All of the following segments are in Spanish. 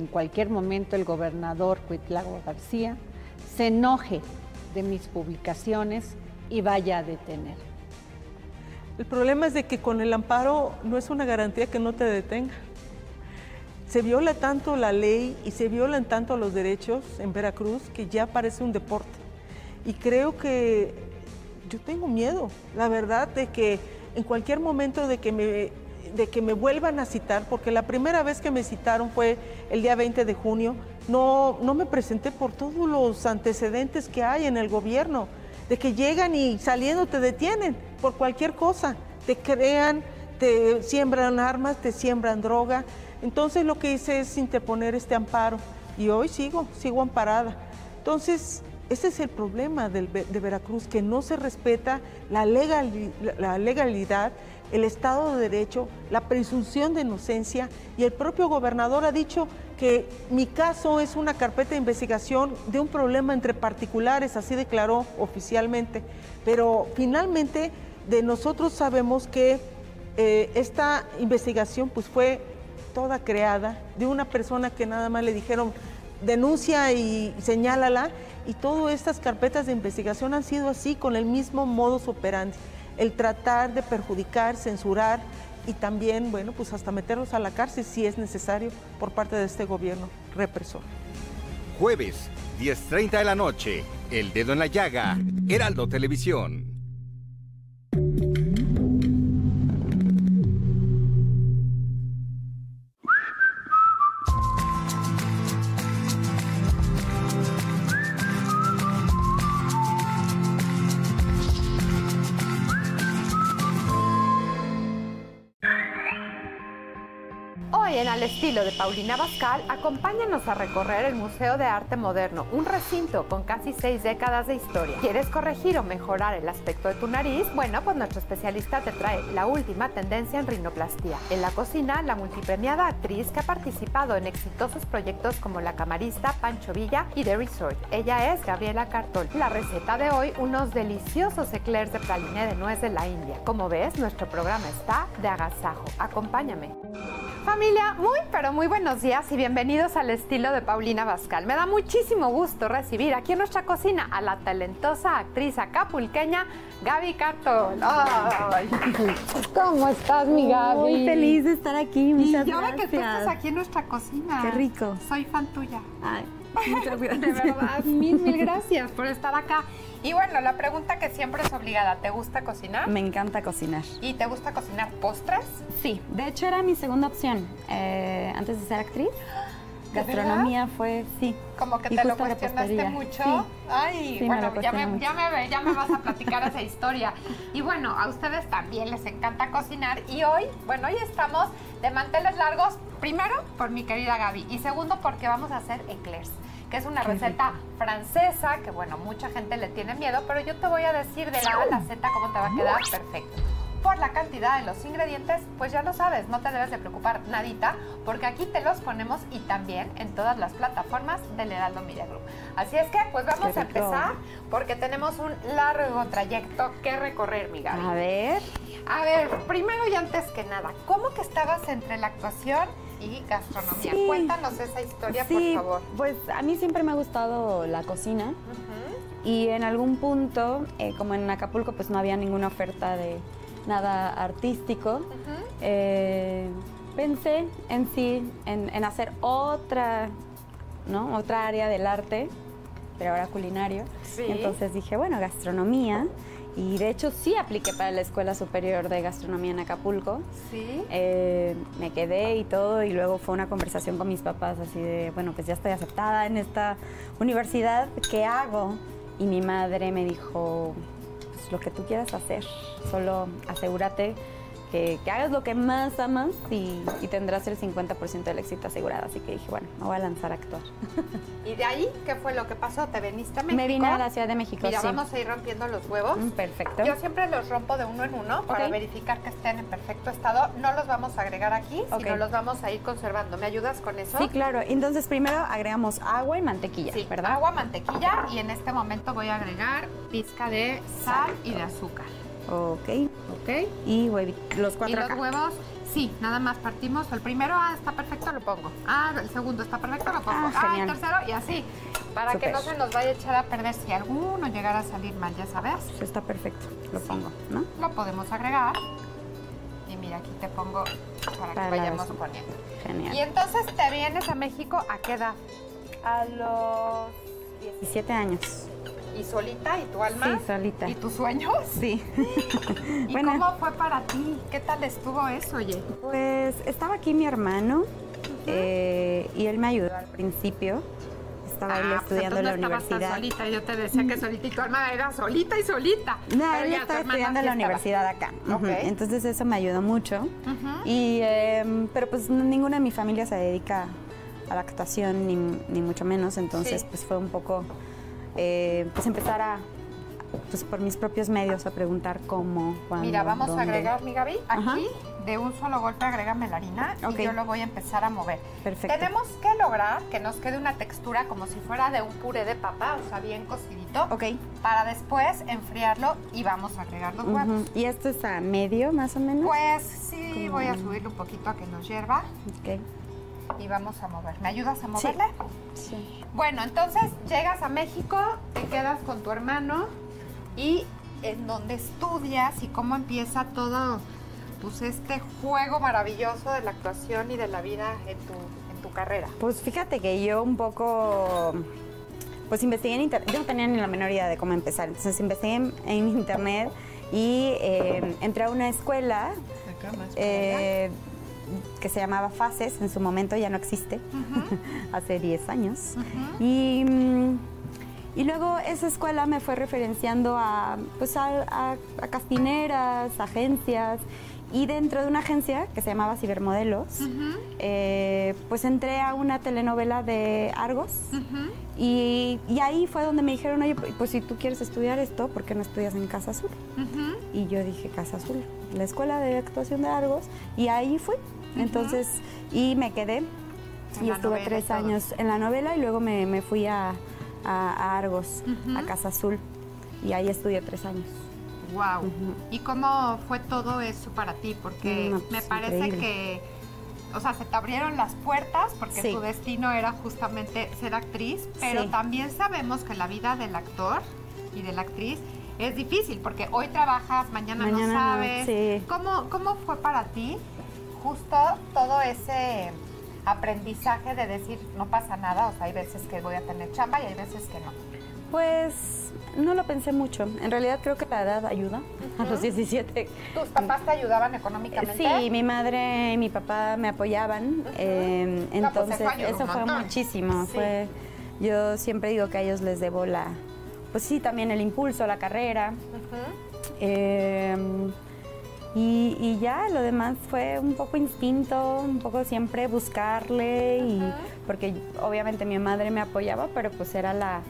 En cualquier momento el gobernador Cuitláhuac García se enoje de mis publicaciones y vaya a detener. El problema es de que con el amparo no es una garantía que no te detenga. Se viola tanto la ley y se violan tanto los derechos en Veracruz que ya parece un deporte. Y creo que yo tengo miedo, la verdad, de que en cualquier momento de que me vuelvan a citar, porque la primera vez que me citaron fue el día 20 de junio, no me presenté por todos los antecedentes que hay en el gobierno, de que llegan y saliendo te detienen por cualquier cosa, te crean, te siembran armas, te siembran droga. Entonces lo que hice es interponer este amparo y hoy sigo amparada. Entonces ese es el problema de Veracruz, que no se respeta la legalidad, el Estado de Derecho, la presunción de inocencia, y el propio gobernador ha dicho que mi caso es una carpeta de investigación de un problema entre particulares, así declaró oficialmente. Pero finalmente de nosotros sabemos que esta investigación pues fue toda creada de una persona que nada más le dijeron denuncia y señálala, y todas estas carpetas de investigación han sido así, con el mismo modus operandi. El tratar de perjudicar, censurar y también, bueno, pues hasta meterlos a la cárcel si es necesario por parte de este gobierno represor. Jueves, 10:30 de la noche, El Dedo en la Llaga, Heraldo Televisión. Al estilo de Paulina Abascal, acompáñanos a recorrer el Museo de Arte Moderno, un recinto con casi 6 décadas de historia. ¿Quieres corregir o mejorar el aspecto de tu nariz? Bueno, pues nuestro especialista te trae la última tendencia en rinoplastia. En la cocina, la multipremiada actriz que ha participado en exitosos proyectos como La Camarista, Pancho Villa y The Resort. Ella es Gabriela Cartol. La receta de hoy, unos deliciosos eclairs de praliné de nuez de la India. Como ves, nuestro programa está de agasajo. Acompáñame. Familia, muy pero muy buenos días y bienvenidos al estilo de Paulina Abascal. Me da muchísimo gusto recibir aquí en nuestra cocina a la talentosa actriz acapulqueña Gaby Cartón. Oh. ¿Cómo estás, mi Gaby? Muy feliz de estar aquí, muchas gracias. Y yo de que tú estás aquí en nuestra cocina. Qué rico. Soy fan tuya. Ay, muchas gracias. De verdad, mil gracias por estar acá. Y bueno, la pregunta que siempre es obligada, ¿te gusta cocinar? Me encanta cocinar. ¿Y te gusta cocinar postres? Sí, de hecho era mi segunda opción antes de ser actriz. Gastronomía fue, sí. Como que te lo cuestionaste mucho. Sí. Ay, sí, bueno, ya me vas a platicar esa historia. Y bueno, a ustedes también les encanta cocinar. Y hoy, bueno, hoy estamos de manteles largos, primero por mi querida Gaby y segundo porque vamos a hacer eclairs, que es una receta francesa que, bueno, mucha gente le tiene miedo, pero yo te voy a decir de la A a la Z cómo te va a quedar perfecto. Por la cantidad de los ingredientes, pues ya lo sabes, no te debes de preocupar nadita, porque aquí te los ponemos y también en todas las plataformas del Heraldo Media Group. Así es que, pues vamos a empezar, porque tenemos un largo trayecto que recorrer, mi Gaby. A ver, primero y antes que nada, ¿cómo que estabas entre la actuación y gastronomía? Sí. Cuéntanos esa historia, por favor. Pues a mí siempre me ha gustado la cocina, y en algún punto, como en Acapulco, pues no había ninguna oferta de nada artístico, pensé en hacer otra, ¿no? Otra área del arte, pero ahora culinario. Sí. Entonces dije, bueno, gastronomía, y de hecho sí apliqué para la Escuela Superior de Gastronomía en Acapulco. Sí. Me quedé y todo, y luego fue una conversación con mis papás así de, bueno, pues ya estoy aceptada en esta universidad, ¿qué hago? Y mi madre me dijo, lo que tú quieras hacer, solo asegúrate que hagas lo que más amas y tendrás el 50% del éxito asegurado. Así que dije, bueno, me voy a lanzar a actuar. ¿Y de ahí qué fue lo que pasó? ¿Te viniste a México? Me vine a la Ciudad de México. Mira, sí, vamos a ir rompiendo los huevos. Perfecto. Yo siempre los rompo de uno en uno para verificar que estén en perfecto estado. No los vamos a agregar aquí, sino los vamos a ir conservando. ¿Me ayudas con eso? Sí, claro. Entonces primero agregamos agua y mantequilla, ¿verdad? Agua, mantequilla, y en este momento voy a agregar pizca de sal y de azúcar. Ok. Y los 4 huevos. Sí, nada más partimos. El primero, está perfecto, lo pongo. El segundo está perfecto, lo pongo. El tercero y así. Para que no se nos vaya a echar a perder si alguno llegara a salir mal, ya sabes. Está perfecto, lo pongo, ¿no? Lo podemos agregar. Y mira, aquí te pongo para que vayamos poniendo. Genial. Y entonces, ¿te vienes a México a qué edad? A los 17 años. ¿Y solita? ¿Y tu alma? Sí, solita. ¿Y tus sueños? Sí. ¿Y bueno, cómo fue para ti? ¿Qué tal estuvo eso, oye? Pues estaba aquí mi hermano, y él me ayudó al principio. Estaba él estudiando en la universidad. Solita, yo te decía que solita y tu alma era solita y solita. No, él estaba estudiando en la universidad acá. Entonces eso me ayudó mucho. Y, pero pues ninguna de mi familia se dedica a la actuación, ni mucho menos. Entonces pues fue un poco... pues empezar a, por mis propios medios, a preguntar cómo, cuándo. Mira, vamos a agregar, mi Gaby, aquí de un solo golpe agrégame la harina y yo lo voy a empezar a mover. Perfecto. Tenemos que lograr que nos quede una textura como si fuera de un puré de papa, o sea, bien cocidito, para después enfriarlo y vamos a agregar los huevos. ¿Y esto es a medio, más o menos? Pues sí, voy a subirlo un poquito a que nos hierva. Y vamos a mover. ¿Me ayudas a moverla? Sí. Bueno, entonces llegas a México, te quedas con tu hermano y en donde estudias y cómo empieza todo, pues este juego maravilloso de la actuación y de la vida en tu carrera. Pues fíjate que yo un poco, pues investigué en internet, yo no tenía ni la menor idea de cómo empezar, entonces investigué en internet y entré a una escuela. Acá más que se llamaba Fases, en su momento ya no existe, hace 10 años. Y luego esa escuela me fue referenciando a castineras, agencias, y dentro de una agencia que se llamaba Cibermodelos, pues entré a una telenovela de Argos, y ahí fue donde me dijeron, oye, pues si tú quieres estudiar esto, ¿por qué no estudias en Casa Azul? Y yo dije, Casa Azul, la escuela de actuación de Argos, y ahí fui. Entonces, y me quedé, y estuve 3 años en la novela, y luego me fui a Argos, a Casa Azul, y ahí estudié 3 años. Wow. ¿Y cómo fue todo eso para ti? Porque me parece increíble. Que, o sea, se te abrieron las puertas porque tu destino era justamente ser actriz, pero también sabemos que la vida del actor y de la actriz es difícil porque hoy trabajas, mañana no sabes. ¿Cómo fue para ti justo todo ese aprendizaje de decir no pasa nada? O sea, hay veces que voy a tener chamba y hay veces que no. Pues no lo pensé mucho. En realidad creo que la edad ayuda. A los 17. ¿Tus papás te ayudaban económicamente? Sí, mi madre y mi papá me apoyaban. Entonces, no, pues eso fue muchísimo. Sí. Yo siempre digo que a ellos les debo también el impulso, la carrera. Y ya lo demás fue un poco instinto, un poco siempre buscarle. Y porque obviamente mi madre me apoyaba, pero pues era la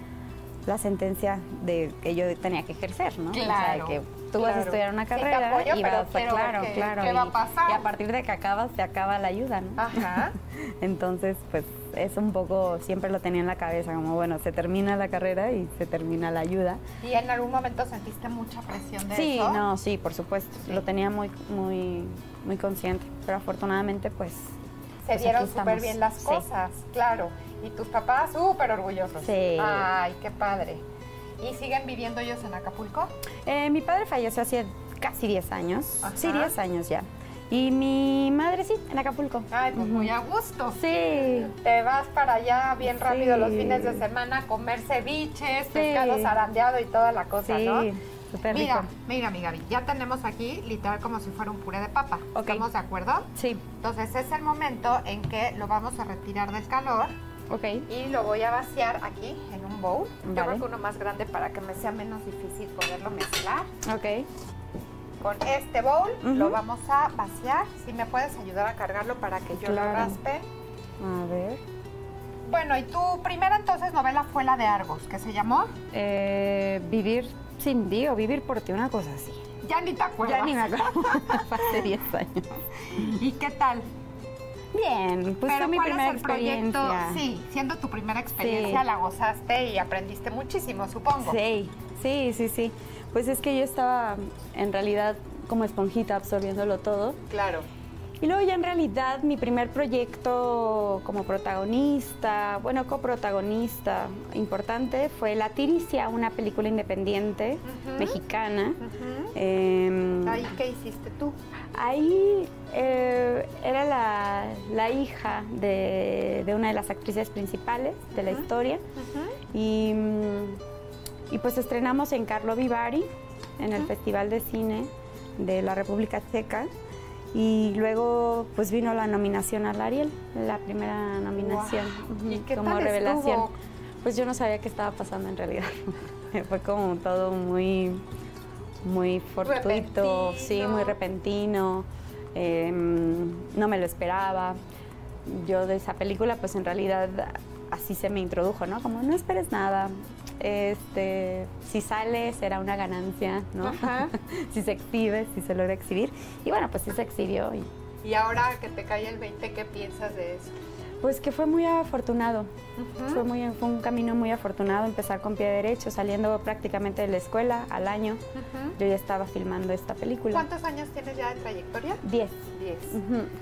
sentencia de que yo tenía que ejercer, ¿no? Claro, o sea, que tú vas a estudiar una carrera y vas a estar, ¿qué va a pasar? Y a partir de que acabas, se acaba la ayuda, ¿no? Ajá. Entonces, pues, es un poco, siempre lo tenía en la cabeza, como, bueno, se termina la carrera y se termina la ayuda. ¿Y en algún momento sentiste mucha presión de eso? Sí, no, sí, por supuesto. Sí. Lo tenía muy, muy, muy consciente, pero afortunadamente, pues... Se dieron súper bien las cosas, claro. Y tus papás súper orgullosos. Sí. Ay, qué padre. ¿Y siguen viviendo ellos en Acapulco? Mi padre falleció hace casi 10 años. Ajá. Sí, 10 años ya. Y mi madre en Acapulco. Ay, pues muy a gusto. Sí. Te vas para allá bien rápido los fines de semana a comer ceviches, pescado zarandeado y toda la cosa, ¿no? Sí, súper rico. Mira, mi Gaby, ya tenemos aquí literal como si fuera un puré de papa. ¿Estamos de acuerdo? Sí. Entonces es el momento en que lo vamos a retirar del calor. Y lo voy a vaciar aquí en un bowl. Yo creo que uno más grande para que me sea menos difícil poderlo mezclar. Con este bowl lo vamos a vaciar. Si me puedes ayudar a cargarlo para que yo lo raspe. A ver. Bueno, y tu primera entonces novela fue la de Argos, ¿qué se llamó? Vivir sin ti o Vivir por ti, una cosa así. Ya ni te acuerdas. Ya ni me acuerdo. Hace 10 años. ¿Y qué tal? Bien, pues fue mi primera experiencia. Proyecto, siendo tu primera experiencia, la gozaste y aprendiste muchísimo, supongo. Sí. Pues es que yo estaba, en realidad, como esponjita absorbiéndolo todo. Claro. Y luego ya en realidad mi primer proyecto como protagonista, bueno, coprotagonista importante, fue La Tiricia, una película independiente mexicana. ¿Ahí qué hiciste tú? Ahí era la hija de una de las actrices principales de la historia. Y pues estrenamos en Carlo Vivari, en el Festival de Cine de la República Checa. Y luego pues vino la nominación al Ariel, la primera nominación. Wow. ¿Y qué como tal revelación? Estuvo? Pues yo no sabía qué estaba pasando en realidad. Fue como todo muy, muy fortuito, repentino. Sí, muy repentino. No me lo esperaba. Yo de esa película pues en realidad así se me introdujo, ¿no? Como no esperes nada. Si sale será una ganancia, ¿no? Ajá. Si se exhibe, si se logra exhibir. Y bueno, pues sí se exhibió. Y ahora que te cae el 20, ¿qué piensas de eso? Pues que fue muy afortunado. Fue un camino muy afortunado, empezar con pie derecho, saliendo prácticamente de la escuela al año. Yo ya estaba filmando esta película. ¿Cuántos años tienes ya de trayectoria? 10. 10.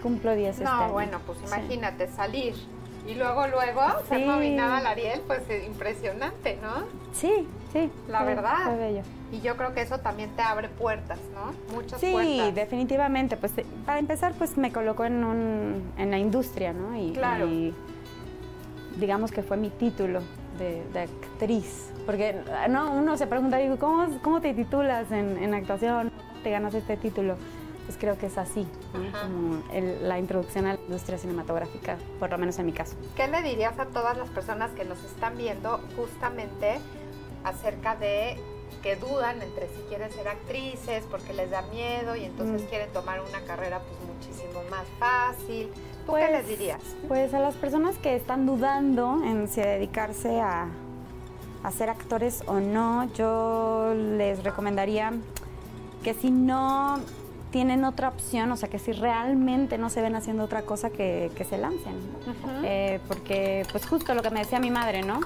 Cumplo 10 este año. No, bueno, pues imagínate, sí. Salir. Y luego, sí. Ser nominada al Ariel, pues impresionante, ¿no? Sí, sí. La verdad. Fue bello. Y yo creo que eso también te abre puertas, ¿no? Muchas puertas. Sí, definitivamente. Pues para empezar, pues me colocó en la industria, ¿no? Y, claro. Y digamos que fue mi título de actriz. Porque no, uno se pregunta, digo, ¿cómo te titulas en actuación? ¿Cómo te ganas este título? Pues creo que es así, ¿no? La introducción a la industria cinematográfica, por lo menos en mi caso. ¿Qué le dirías a todas las personas que nos están viendo justamente acerca de que dudan entre si quieren ser actrices porque les da miedo y entonces quieren tomar una carrera pues muchísimo más fácil? ¿Tú qué les dirías? Pues a las personas que están dudando en si dedicarse a ser actores o no, yo les recomendaría que si no tienen otra opción, o sea, que si realmente no se ven haciendo otra cosa, que se lancen. Porque, pues justo lo que me decía mi madre, ¿no?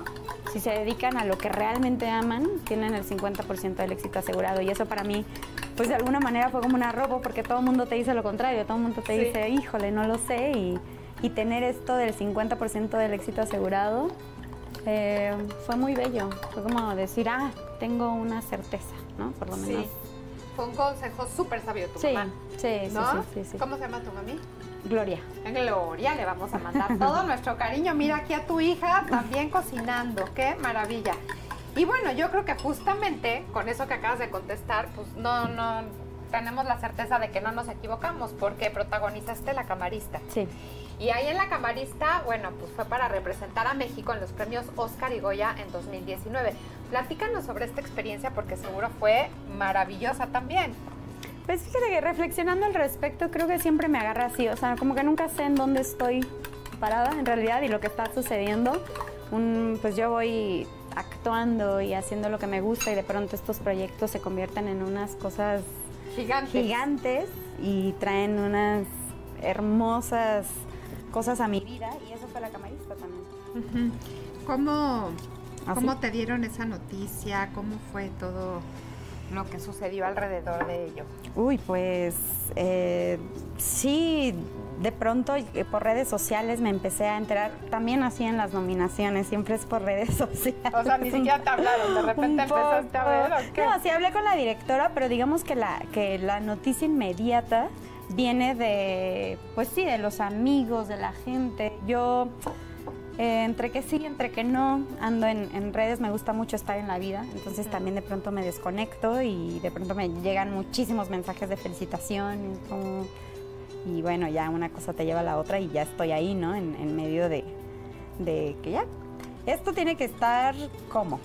Si se dedican a lo que realmente aman, tienen el 50% del éxito asegurado. Y eso para mí, pues de alguna manera fue como un arrobo, porque todo el mundo te dice lo contrario, todo el mundo te dice, híjole, no lo sé. Y tener esto del 50% del éxito asegurado fue muy bello. Fue como decir, tengo una certeza, ¿no? Por lo menos. Fue un consejo súper sabio tu mamá. Sí, ¿no? Sí. ¿Cómo se llama tu mami? Gloria. Gloria, le vamos a mandar todo nuestro cariño. Mira aquí a tu hija también cocinando. ¡Qué maravilla! Y bueno, yo creo que justamente con eso que acabas de contestar, pues no tenemos la certeza de que no nos equivocamos, porque protagonizaste La Camarista. Sí. Y ahí en La Camarista, bueno, pues fue para representar a México en los premios Oscar y Goya en 2019. Platícanos sobre esta experiencia, porque seguro fue maravillosa también. Pues fíjate que reflexionando al respecto, creo que siempre me agarra así, o sea, como que nunca sé en dónde estoy parada en realidad y lo que está sucediendo. Pues yo voy actuando y haciendo lo que me gusta y de pronto estos proyectos se convierten en unas cosas gigantes y traen unas hermosas cosas a mi vida, y eso fue La Camarista también. ¿Cómo te dieron esa noticia? ¿Cómo fue todo lo que sucedió alrededor de ello? Uy, pues sí, de pronto por redes sociales me empecé a enterar, también así en las nominaciones, siempre es por redes sociales. O sea, ni siquiera te hablaron, de repente empezaste a ver. ¿O qué? No, sí hablé con la directora, pero digamos que la noticia inmediata viene de, pues sí, de los amigos, de la gente. Yo, entre que sí, entre que no, ando en redes, me gusta mucho estar en la vida, entonces también de pronto me desconecto y de pronto me llegan muchísimos mensajes de felicitación y bueno, ya una cosa te lleva a la otra y ya estoy ahí, ¿no? En medio de que ya. Esto tiene que estar como.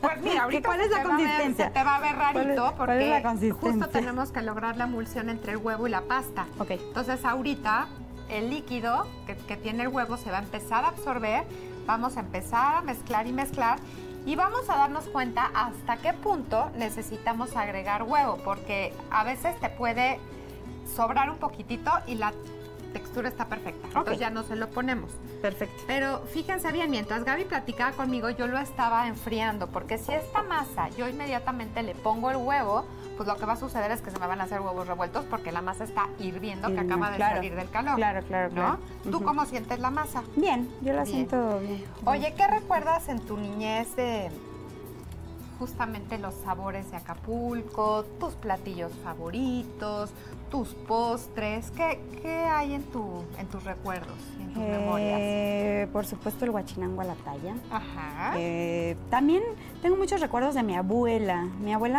Pues mira, ahorita ¿cuál es la consistencia? Se te va a ver rarito porque justo tenemos que lograr la emulsión entre el huevo y la pasta. Ok. Entonces ahorita el líquido que tiene el huevo se va a empezar a absorber, vamos a empezar a mezclar y vamos a darnos cuenta hasta qué punto necesitamos agregar huevo, porque a veces te puede sobrar un poquitito y la textura está perfecta. Okay. Entonces ya no se lo ponemos. Perfecto. Pero fíjense bien, mientras Gaby platicaba conmigo, yo lo estaba enfriando, porque si esta masa yo inmediatamente le pongo el huevo, pues lo que va a suceder es que se me van a hacer huevos revueltos porque la masa está hirviendo, que acaba de salir del calor. Claro. ¿No? ¿Tú cómo sientes la masa? Bien, yo la siento bien. Oye, ¿qué recuerdas en tu niñez de justamente los sabores de Acapulco, tus platillos favoritos, tus postres? ¿Qué hay en tus recuerdos, en tus memorias? Por supuesto el huachinango a la talla. Ajá. También tengo muchos recuerdos de mi abuela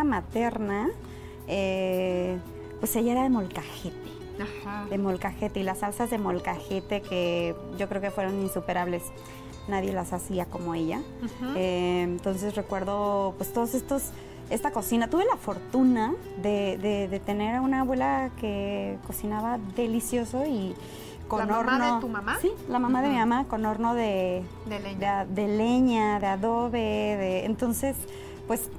materna, pues ella era de molcajete. Ajá. De molcajete, y las salsas de molcajete que yo creo que fueron insuperables. Nadie las hacía como ella. Uh-huh. Entonces recuerdo pues todos esta cocina. Tuve la fortuna de tener a una abuela que cocinaba delicioso y con horno. ¿La mamá de tu mamá? Sí, la mamá de mi mamá, con horno de leña, de adobe. Entonces, pues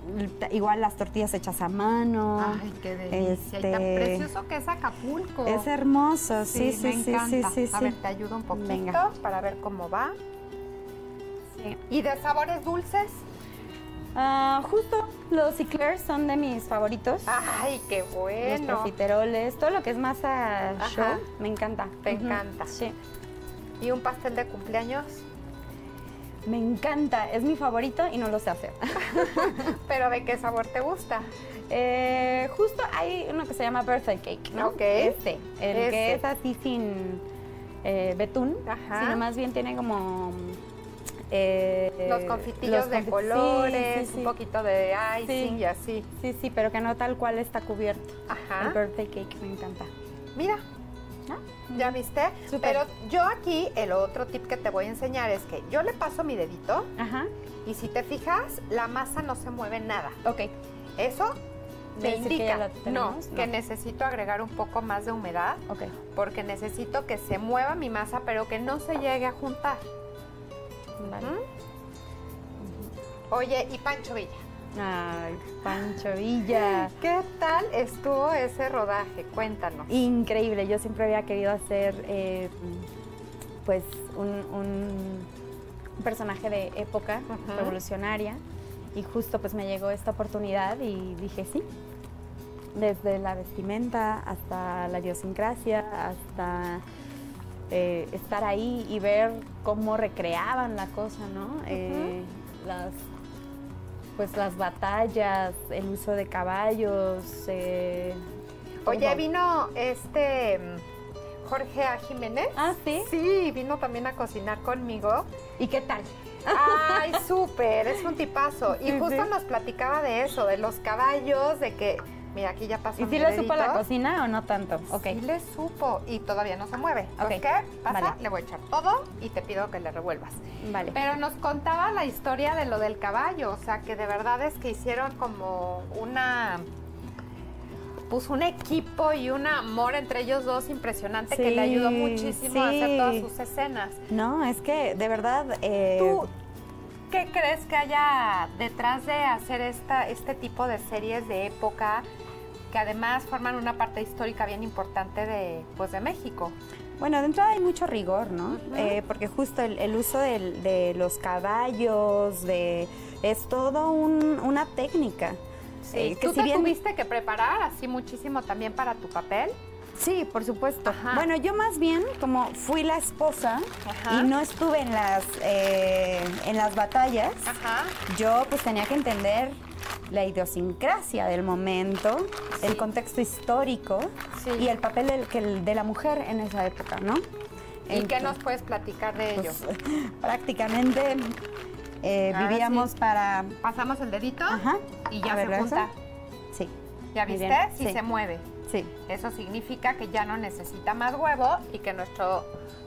igual las tortillas hechas a mano. Ay, qué delicia. Y tan precioso que es Acapulco. Es hermoso, sí, me encanta. A ver, te ayudo un poquito. Venga. Para ver cómo va. ¿Y de sabores dulces? Justo los eclaris son de mis favoritos. ¡Ay, qué bueno! Los profiteroles, todo lo que es masa show, me encanta. Me encanta. Sí. ¿Y un pastel de cumpleaños? Me encanta, es mi favorito y no lo sé hacer. ¿Pero de qué sabor te gusta? Justo hay uno que se llama birthday cake, ¿no? Ok. El que es así sin betún, sino más bien tiene como... los confitillos de colores, un poquito de icing y así. Sí, pero que no tal cual está cubierto. Ajá. El birthday cake me encanta. Mira, ¿ya viste? Super. Pero yo aquí, el otro tip que te voy a enseñar es que yo le paso mi dedito y si te fijas, la masa no se mueve nada. Ok. Eso me indica que necesito agregar un poco más de humedad porque necesito que se mueva mi masa, pero que no se llegue a juntar. Vale. Oye, y Pancho Villa. Ay, Pancho Villa. ¿Qué tal estuvo ese rodaje? Cuéntanos. Increíble, yo siempre había querido hacer pues un personaje de época revolucionaria y justo pues me llegó esta oportunidad y dije sí. Desde la vestimenta hasta la idiosincrasia, hasta... estar ahí y ver cómo recreaban la cosa, ¿no? Las batallas, el uso de caballos. Oye, vino Jorge A. Jiménez. Ah, sí. Sí, vino también a cocinar conmigo. ¿Y qué tal? Ay, súper, es un tipazo. Y justo nos platicaba de eso, de los caballos, de que... Mira, aquí ya pasó. ¿Y si le supo la cocina o no tanto? Sí le supo y todavía no se mueve. ¿Qué pasa? Vale. Le voy a echar todo y te pido que le revuelvas. Vale. Pero nos contaba la historia de lo del caballo, o sea, que de verdad es que hicieron como una... Puso un equipo y un amor entre ellos dos impresionante que le ayudó muchísimo a hacer todas sus escenas. No, es que de verdad... ¿Tú qué crees que haya detrás de hacer este tipo de series de época, que además forman una parte histórica bien importante de México? Bueno, de entrada hay mucho rigor, ¿no? Porque justo el uso de los caballos, es todo una técnica. Sí. Que ¿Tú si te bien... tuviste que preparar así muchísimo también para tu papel? Sí, por supuesto. Ajá. Bueno, yo más bien como fui la esposa y no estuve en las batallas, yo pues tenía que entender... la idiosincrasia del momento, el contexto histórico y el papel de la mujer en esa época, ¿no? ¿Y qué nos puedes platicar de ello? Prácticamente vivíamos para... Pasamos el dedito y ya se junta. Sí. ¿Ya viste? Sí se mueve. Sí. Eso significa que ya no necesita más huevo y que nuestra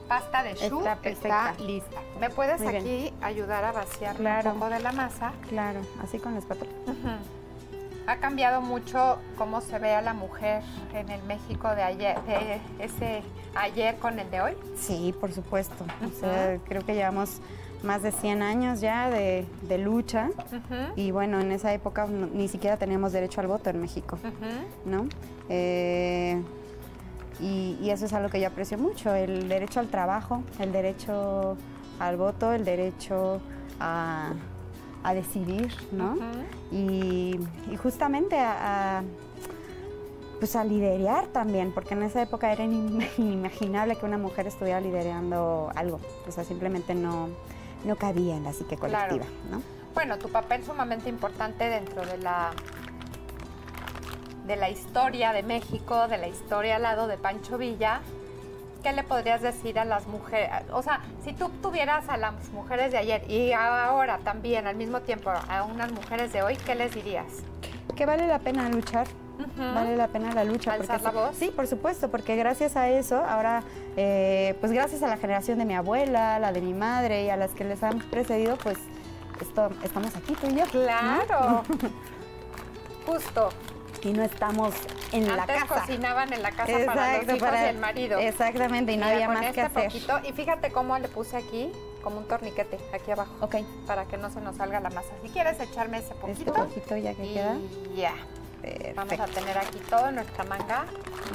pasta de choux está lista. ¿Me puedes ayudar a vaciar un poco de la masa? Claro, así con la espátula. Ha cambiado mucho cómo se ve a la mujer en el México de ayer, ese ayer con el de hoy. Sí, por supuesto. O sea, creo que llevamos más de 100 años ya de lucha y bueno, en esa época ni siquiera teníamos derecho al voto en México, ¿no? y eso es algo que yo aprecio mucho, el derecho al trabajo, el derecho al voto, el derecho a decidir, ¿no? Uh-huh. Y justamente pues a liderar también, porque en esa época era inimaginable que una mujer estuviera liderando algo, o sea, simplemente no cabía en la psique colectiva, claro, ¿no? Bueno, tu papel sumamente importante dentro de la historia de México, de la historia al lado de Pancho Villa. ¿Qué le podrías decir a las mujeres? O sea, si tú tuvieras a las mujeres de ayer y ahora también, al mismo tiempo, a unas mujeres de hoy, ¿qué les dirías? Que vale la pena luchar. Uh-huh. Vale la pena la lucha. ¿Alzar la voz? Sí, por supuesto, porque gracias a eso, ahora, pues gracias a la generación de mi abuela, la de mi madre y a las que les han precedido, pues estamos aquí tú y yo. ¡Claro! ¿No? Justo. Y no estamos en la casa. Antes cocinaban en la casa. Exacto, para los hijos y el marido. Exactamente, y no había más que hacer. Poquito, y fíjate cómo le puse aquí, como un torniquete, aquí abajo. Ok. Para que no se nos salga la masa. Si quieres echarme ese poquito. Este poquito ya que queda. Ya. Perfecto. Vamos a tener aquí todo nuestra manga.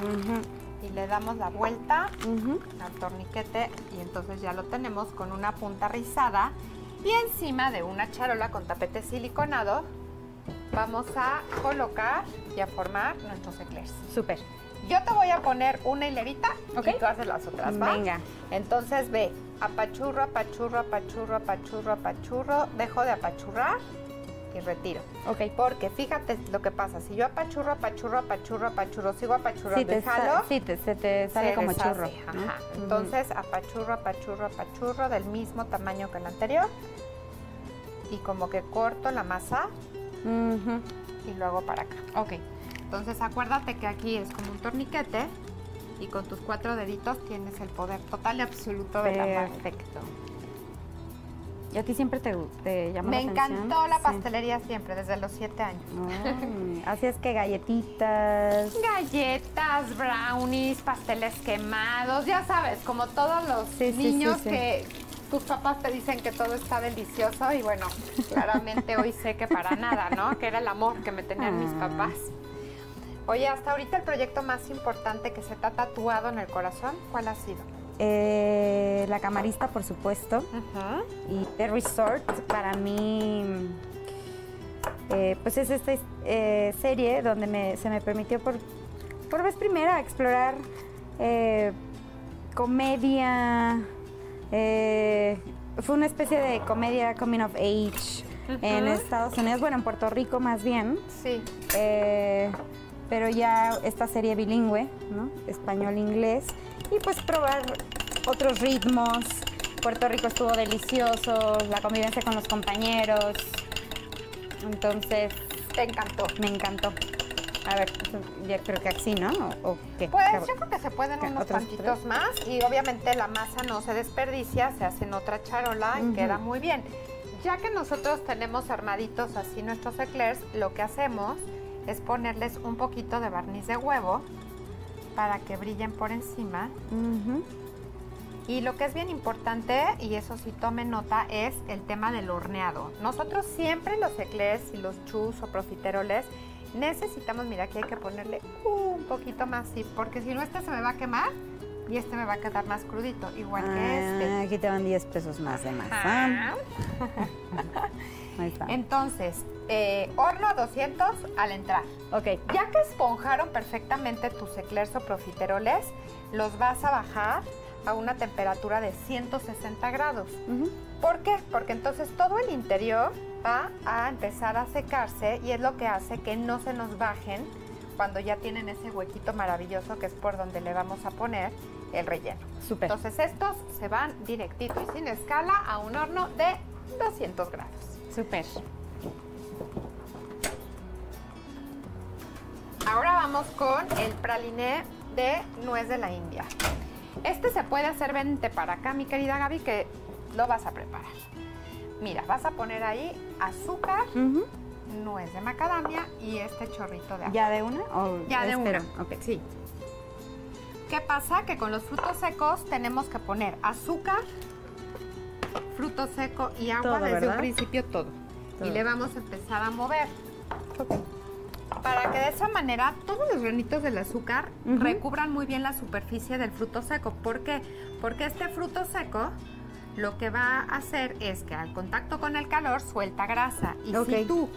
Uh-huh. Y le damos la vuelta, uh-huh, al torniquete y entonces ya lo tenemos con una punta rizada. Y encima de una charola con tapete siliconado vamos a colocar y a formar nuestros eclairs. Súper. Yo te voy a poner una hilerita, okay, y tú haces las otras, ¿va? Venga. Entonces ve, apachurro, apachurro, apachurro, apachurro, apachurro, dejo de apachurrar y retiro. Ok. Porque fíjate lo que pasa, si yo apachurro, apachurro, apachurro, apachurro, sigo apachurrando, sí, déjalo. Sí, se te sale como churro. Ajá. Uh-huh. Entonces apachurro, apachurro, apachurro, del mismo tamaño que el anterior. Y como que corto la masa. Uh-huh. Y lo hago para acá. Ok. Entonces acuérdate que aquí es como un torniquete y con tus 4 deditos tienes el poder total y absoluto de la mano. Perfecto. ¿Y a ti siempre te llamó la atención? Me encantó la pastelería siempre, desde los 7 años. Ay, así es que galletitas. Galletas, brownies, pasteles quemados, ya sabes, como todos los niños que tus papás te dicen que todo está delicioso y bueno, claramente hoy sé que para nada, ¿no? Que era el amor que me tenían mis papás. Oye, hasta ahorita el proyecto más importante que se te ha tatuado en el corazón, ¿cuál ha sido? La Camarista, por supuesto. Uh-huh. Y The Resort, para mí, pues es esta serie donde se me permitió por vez primera explorar comedia. Fue una especie de comedia coming of age, uh-huh, en Estados Unidos, bueno, en Puerto Rico más bien. Sí. Pero ya esta serie bilingüe, ¿no? Español-inglés. Y pues probar otros ritmos. Puerto Rico estuvo delicioso, la convivencia con los compañeros. Entonces... Te encantó. Me encantó. A ver, ya creo que así, ¿no? ¿O qué? Pues yo creo que se pueden unos cuantitos más y obviamente la masa no se desperdicia, se hace en otra charola, uh-huh, y queda muy bien. Ya que nosotros tenemos armaditos así nuestros eclairs, lo que hacemos es ponerles un poquito de barniz de huevo para que brillen por encima. Uh-huh. Y lo que es bien importante, y eso sí tomen nota, es el tema del horneado. Nosotros siempre los eclairs y los chus o profiteroles necesitamos, mira, aquí hay que ponerle un poquito más, sí, porque si no este se me va a quemar y este me va a quedar más crudito, igual que este. Aquí te van 10 pesos más de masa. Ahí está. Entonces, horno a 200 al entrar. Ok. Ya que esponjaron perfectamente tus eclairs o profiteroles, los vas a bajar a una temperatura de 160 grados. Uh-huh. ¿Por qué? Porque entonces todo el interior va a empezar a secarse y es lo que hace que no se nos bajen cuando ya tienen ese huequito maravilloso que es por donde le vamos a poner el relleno. Super. Entonces estos se van directito y sin escala a un horno de 200 grados. Súper. Ahora vamos con el praliné de nuez de la India. Este se puede hacer, vente para acá, mi querida Gaby, que lo vas a preparar. Mira, vas a poner ahí azúcar, uh-huh, nuez de macadamia y este chorrito de agua. ¿Ya de una? Ya de una. Ok. Sí. ¿Qué pasa? Que con los frutos secos tenemos que poner azúcar, fruto seco y agua todo, desde un principio todo. Y le vamos a empezar a mover. Okay. para que de esa manera todos los granitos del azúcar recubran muy bien la superficie del fruto seco. ¿Por qué? Porque este fruto seco lo que va a hacer es que al contacto con el calor suelta grasa. Y si tú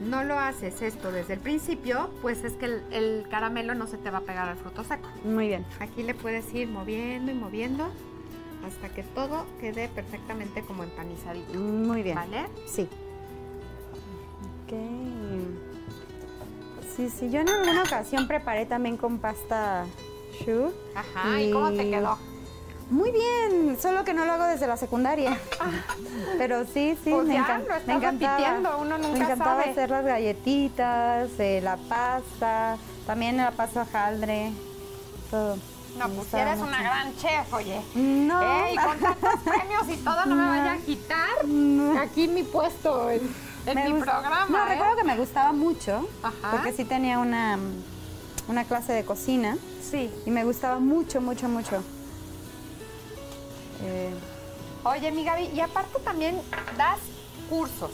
no lo haces esto desde el principio, pues es que el caramelo no se te va a pegar al fruto seco. Muy bien. Aquí le puedes ir moviendo y moviendo hasta que todo quede perfectamente como empanizadito. Muy bien. ¿Vale? Sí. Ok. Sí, sí. Yo en alguna ocasión preparé también con pasta choux. Ajá. ¿Y cómo te quedó? Muy bien, solo que no lo hago desde la secundaria. Pero sí, sí, pues me encantaba. Uno nunca sabe. Hacer las galletitas, la pasta, también la pasta hojaldre, todo. No, pues eres una gran chef, oye. No. Y con tantos premios y todo, no me vaya a quitar aquí mi puesto en mi programa. No, recuerdo que me gustaba mucho, porque sí tenía una clase de cocina. Sí. Y me gustaba mucho, mucho, mucho. Oye, mi Gaby, y aparte también das cursos.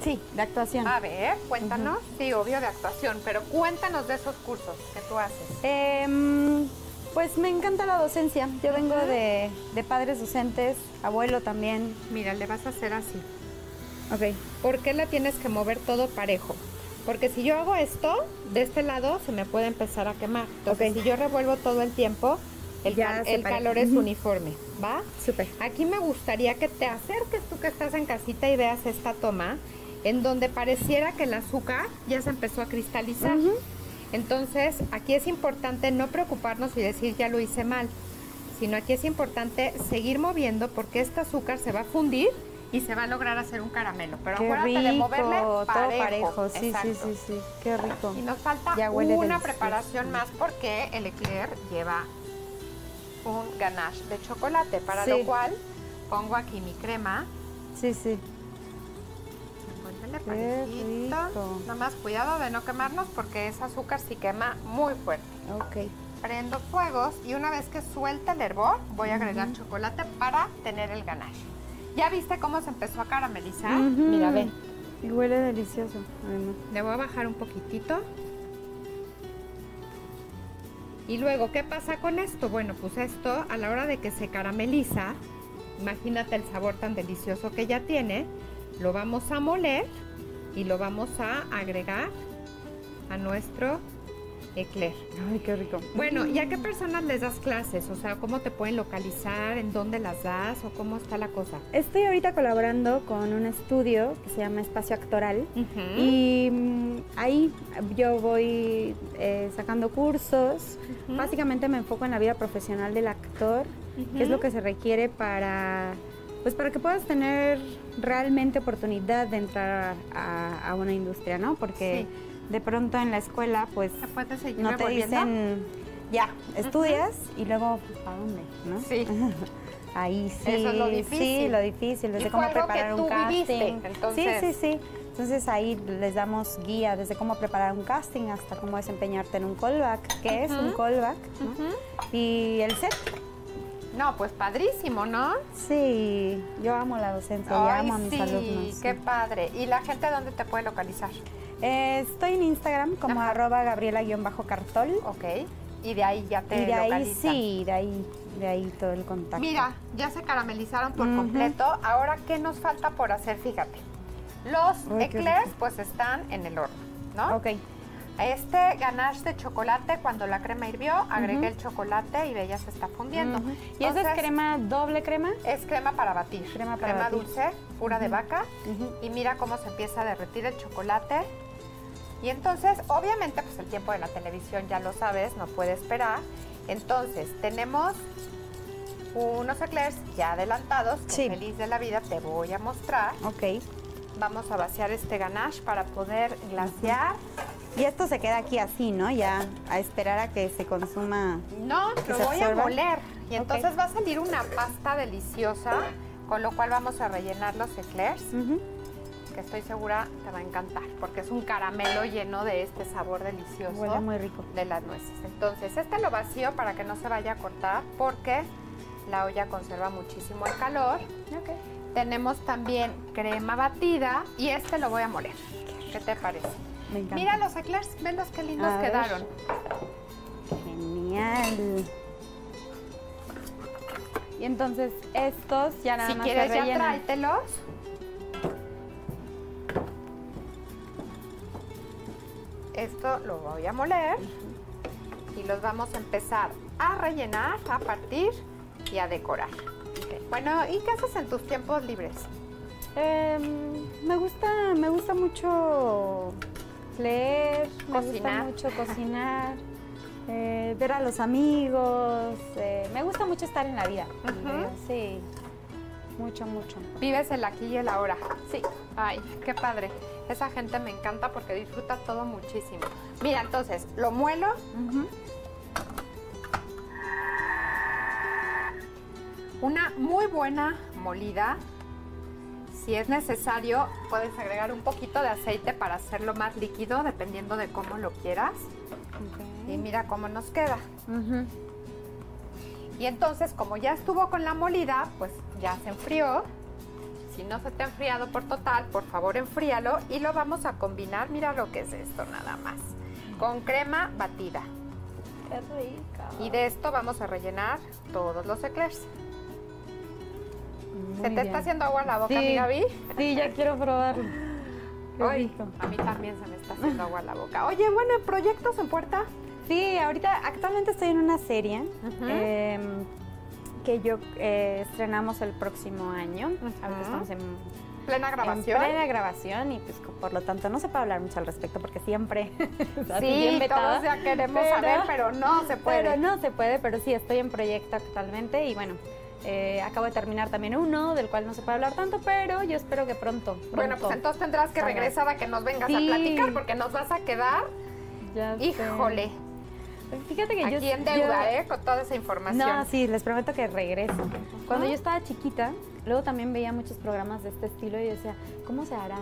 Sí, de actuación. A ver, cuéntanos. Sí, obvio, de actuación, pero cuéntanos de esos cursos que tú haces. Pues me encanta la docencia. Yo vengo de padres docentes, abuelo también. Mira, le vas a hacer así. Ok. ¿Por qué la tienes que mover todo parejo? Porque si yo hago esto, de este lado se me puede empezar a quemar. Entonces, si yo revuelvo todo el tiempo... El calor es uniforme, ¿va? Súper. Aquí me gustaría que te acerques tú que estás en casita y veas esta toma, en donde pareciera que el azúcar ya se empezó a cristalizar. Entonces, aquí es importante no preocuparnos y decir ya lo hice mal, sino aquí es importante seguir moviendo porque este azúcar se va a fundir y se va a lograr hacer un caramelo. Pero acuérdate de moverle parejo. Todo parejo. Sí, sí, sí, sí. Qué rico. Y nos falta una preparación más porque el eclair lleva... un ganache de chocolate, para lo cual pongo aquí mi crema. Sí, sí. Envuélvele parejito. Nomás cuidado de no quemarnos porque ese azúcar sí quema muy fuerte. Ok. Prendo fuegos y una vez que suelta el hervor, voy a agregar chocolate para tener el ganache. ¿Ya viste cómo se empezó a caramelizar? Mira, ve. Y huele delicioso. Le voy a bajar un poquitito. Y luego, ¿qué pasa con esto? Bueno, pues esto, a la hora de que se carameliza, imagínate el sabor tan delicioso que ya tiene, lo vamos a moler y lo vamos a agregar a nuestro eclair. ¡Ay, qué rico! Bueno, ¿y a qué personas les das clases? O sea, ¿cómo te pueden localizar? ¿En dónde las das? ¿O cómo está la cosa? Estoy ahorita colaborando con un estudio que se llama Espacio Actoral. Y ahí yo voy sacando cursos. Básicamente me enfoco en la vida profesional del actor, que es lo que se requiere para, pues, para que puedas tener realmente oportunidad de entrar a una industria, ¿no? Porque... Sí. De pronto en la escuela, pues, no te dicen, ya, estudias y luego, ¿a dónde? ¿No? Sí. Ahí sí. Eso es lo difícil. Sí, lo difícil, desde cómo preparar un casting. Sí, sí, sí. Entonces ahí les damos guía desde cómo preparar un casting hasta cómo desempeñarte en un callback, que es un callback, ¿no? Y el set. No, pues padrísimo, ¿no? Sí, yo amo la docencia, yo amo a mis alumnos. Sí, qué padre. ¿Y la gente dónde te puede localizar? Estoy en Instagram como @Gabriela-Cartol. Ok. Y de ahí ya te localizan. Sí, de ahí todo el contacto. Mira, ya se caramelizaron por completo. Ahora, ¿qué nos falta por hacer? Fíjate. Los eclairs, pues, están en el horno, ¿no? Ok. Este ganache de chocolate, cuando la crema hirvió, agregué el chocolate y ya se está fundiendo. ¿Y esa es crema, doble crema? Es crema para batir. Crema para batir. Dulce, pura de vaca. Y mira cómo se empieza a derretir el chocolate. Y entonces, obviamente, pues el tiempo de la televisión, ya lo sabes, no puede esperar. Entonces, tenemos unos eclairs ya adelantados, que feliz de la vida te voy a mostrar. Ok. Vamos a vaciar este ganache para poder glasear. Y esto se queda aquí así, ¿no? Ya a esperar a que se consuma. No, lo voy a moler. Y entonces va a salir una pasta deliciosa, con lo cual vamos a rellenar los eclairs. Que estoy segura te va a encantar, porque es un caramelo lleno de este sabor delicioso. Huele muy rico. De las nueces. Entonces, este lo vacío para que no se vaya a cortar, porque la olla conserva muchísimo el calor. Tenemos también crema batida y este lo voy a moler. ¿Qué te parece? Me encanta. Mira los eclairs, venlos qué lindos quedaron. Genial. Y entonces estos ya nada más se rellenan. Si quieres ya tráetelos. Esto lo voy a moler y los vamos a empezar a rellenar, a partir y a decorar. Okay. Bueno, ¿y qué haces en tus tiempos libres? Me gusta mucho leer, cocinar. Me gusta mucho cocinar, ver a los amigos, me gusta mucho estar en la vida. Sí, mucho. ¿Vives el aquí y el ahora? Sí. Ay, qué padre. Esa gente me encanta porque disfruta todo muchísimo. Mira, entonces, lo muelo. Una muy buena molida. Si es necesario, puedes agregar un poquito de aceite para hacerlo más líquido, dependiendo de cómo lo quieras. Y mira cómo nos queda. Y entonces, como ya estuvo con la molida, pues ya se enfrió. Si no se te ha enfriado por total, por favor enfríalo y lo vamos a combinar. Mira lo que es esto nada más. Con crema batida. ¡Qué rica! Y de esto vamos a rellenar todos los eclairs. ¿Se te está haciendo agua la boca, mi Gaby? Sí, ya quiero probarlo. Ay, a mí también se me está haciendo agua la boca. Oye, bueno, ¿proyectos en puerta? Sí, ahorita actualmente estoy en una serie. Que estrenamos el próximo año. Ahorita estamos en plena grabación y pues por lo tanto no se puede hablar mucho al respecto porque siempre todos ya queremos saber, pero no se puede. Pero sí, estoy en proyecto actualmente y bueno, acabo de terminar también uno del cual no se puede hablar tanto, pero yo espero que pronto. Bueno, pues entonces tendrás que regresar a que nos vengas a platicar porque nos vas a quedar. Híjole. Fíjate que aquí en deuda, con toda esa información. No, sí, les prometo que regreso. Cuando yo estaba chiquita, luego también veía muchos programas de este estilo y decía, ¿cómo se hará?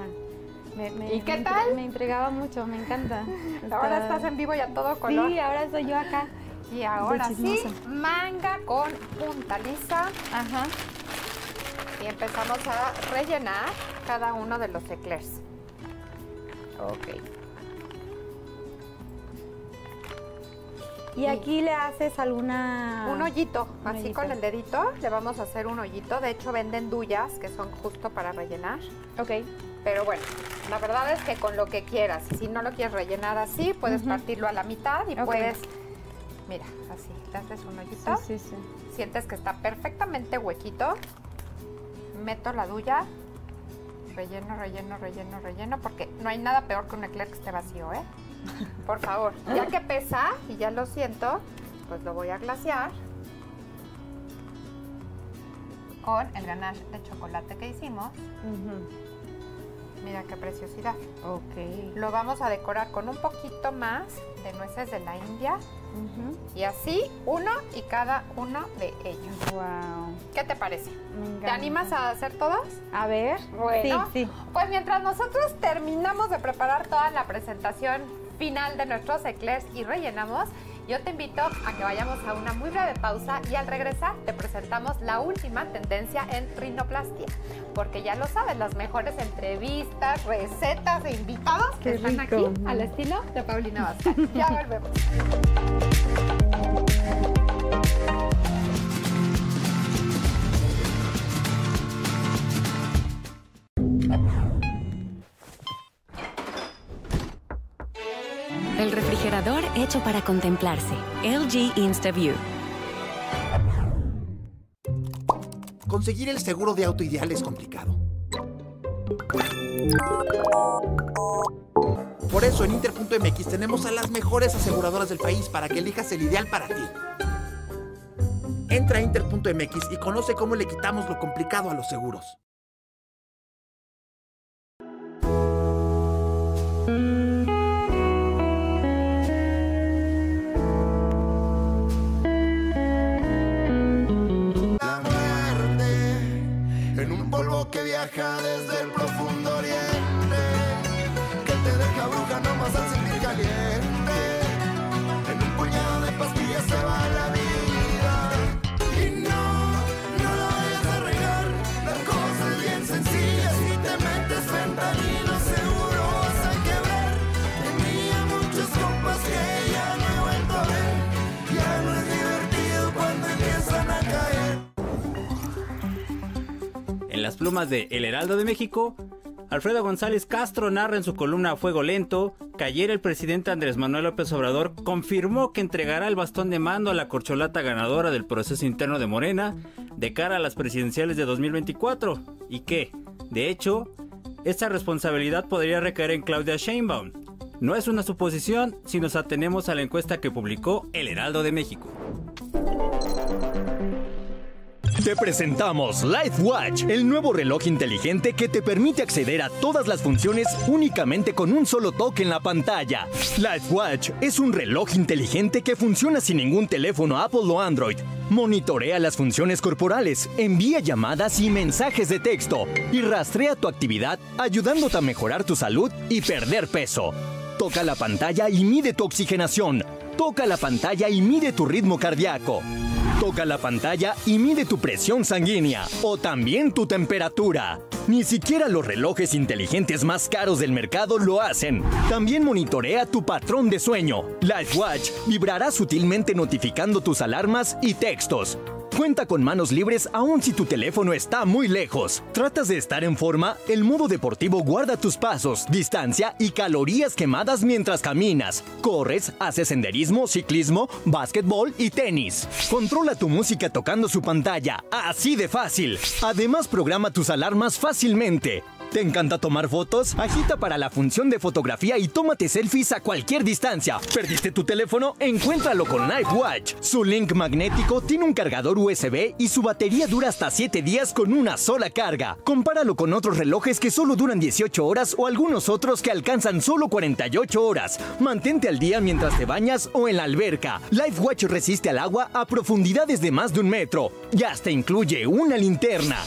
¿Y qué tal? Me intrigaba mucho, me encanta. Ahora estás en vivo y a todo color. Sí, ahora soy yo acá. Y ahora sí, manga con punta lisa. Y empezamos a rellenar cada uno de los eclairs. Y aquí le haces alguna... Un hoyito, así con el dedito, le vamos a hacer un hoyito. De hecho, venden duyas, que son justo para rellenar. Pero bueno, la verdad es que con lo que quieras. Si no lo quieres rellenar así, puedes partirlo a la mitad y puedes... Mira, así, le haces un hoyito. Sientes que está perfectamente huequito. Meto la duya. Relleno, porque no hay nada peor que un eclair que esté vacío, ¿eh? Por favor, ya que pesa y ya lo siento, pues lo voy a glasear con el ganache de chocolate que hicimos. Mira qué preciosidad. Lo vamos a decorar con un poquito más de nueces de la India y así uno y cada uno de ellos. ¿Qué te parece? ¿Te animas a hacer todos? A ver. Bueno, sí. Pues mientras nosotros terminamos de preparar toda la presentación final de nuestros eclairs y rellenamos, yo te invito a que vayamos a una muy breve pausa y al regresar te presentamos la última tendencia en rinoplastia, porque ya lo sabes, las mejores entrevistas, recetas e invitados que están aquí al estilo de Paulina Abascal. Ya volvemos. El refrigerador hecho para contemplarse. LG InstaView. Conseguir el seguro de auto ideal es complicado. Por eso en Inter.mx tenemos a las mejores aseguradoras del país para que elijas el ideal para ti. Entra a Inter.mx y conoce cómo le quitamos lo complicado a los seguros. Que viaja desde el profundo oriente, que te deja bruja nomás al sentir caliente. En un puñado de pastillas se va la vida y no la es de regar. Las cosas bien sencillas, si te metes fentanilo seguro vas a quebrar. las plumas de El Heraldo de México, Alfredo González Castro narra en su columna Fuego Lento que ayer el presidente Andrés Manuel López Obrador confirmó que entregará el bastón de mando a la corcholata ganadora del proceso interno de Morena de cara a las presidenciales de 2024 y que, de hecho, esta responsabilidad podría recaer en Claudia Sheinbaum. No es una suposición si nos atenemos a la encuesta que publicó El Heraldo de México. Te presentamos LifeWatch, el nuevo reloj inteligente que te permite acceder a todas las funciones únicamente con un solo toque en la pantalla. LifeWatch es un reloj inteligente que funciona sin ningún teléfono Apple o Android. Monitorea las funciones corporales, envía llamadas y mensajes de texto y rastrea tu actividad, ayudándote a mejorar tu salud y perder peso. Toca la pantalla y mide tu oxigenación. Toca la pantalla y mide tu ritmo cardíaco. Toca la pantalla y mide tu presión sanguínea o también tu temperatura. Ni siquiera los relojes inteligentes más caros del mercado lo hacen. También monitorea tu patrón de sueño. LifeWatch vibrará sutilmente notificando tus alarmas y textos. Cuenta con manos libres aun si tu teléfono está muy lejos. ¿Tratas de estar en forma? El modo deportivo guarda tus pasos, distancia y calorías quemadas mientras caminas, corres, haces senderismo, ciclismo, básquetbol y tenis. Controla tu música tocando su pantalla, así de fácil. Además, programa tus alarmas fácilmente. ¿Te encanta tomar fotos? Agita para la función de fotografía y tómate selfies a cualquier distancia. ¿Perdiste tu teléfono? Encuéntralo con LifeWatch. Su link magnético tiene un cargador USB y su batería dura hasta 7 días con una sola carga. Compáralo con otros relojes que solo duran 18 horas o algunos otros que alcanzan solo 48 horas. Mantente al día mientras te bañas o en la alberca. LifeWatch resiste al agua a profundidades de más de 1 metro. Y hasta incluye una linterna.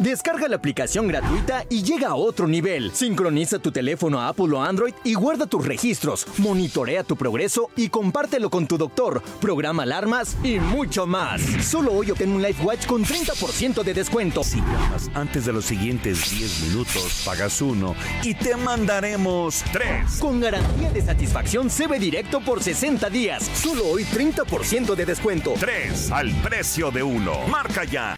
Descarga la aplicación gratuita y llega a otro nivel. Sincroniza tu teléfono a Apple o Android y guarda tus registros. Monitorea tu progreso y compártelo con tu doctor. Programa alarmas y mucho más. Solo hoy obtén un LifeWatch con 30% de descuento. Si llamas antes de los siguientes 10 minutos, pagas 1 y te mandaremos 3. Con garantía de satisfacción CB Directo por 60 días. Solo hoy 30% de descuento. 3 al precio de 1. Marca ya.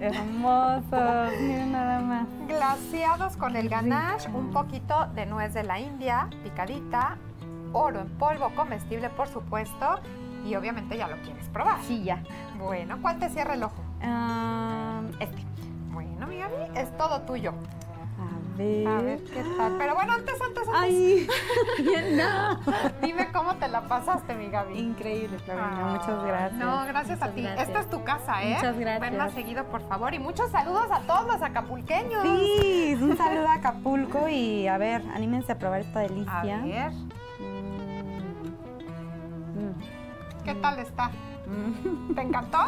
Hermosos, miren nada más. Glaseados con el ganache, un poquito de nuez de la India, picadita, oro en polvo, comestible por supuesto, y obviamente ya lo quieres probar. Sí, ya. Bueno, ¿cuál te cierra el ojo? Este. Bueno, mi Gaby, es todo tuyo. A ver qué tal. Pero bueno, antes. Ay, no. Dime cómo te la pasaste, mi Gaby. Increíble, Paulina. Muchas gracias. No, gracias a ti. Gracias. Esta es tu casa, ¿eh? Muchas gracias. Ven más seguido, por favor. Y muchos saludos a todos los acapulqueños. Sí, un saludo a Acapulco y a ver, anímense a probar esta delicia. A ver. ¿Qué tal está? ¿Te encantó?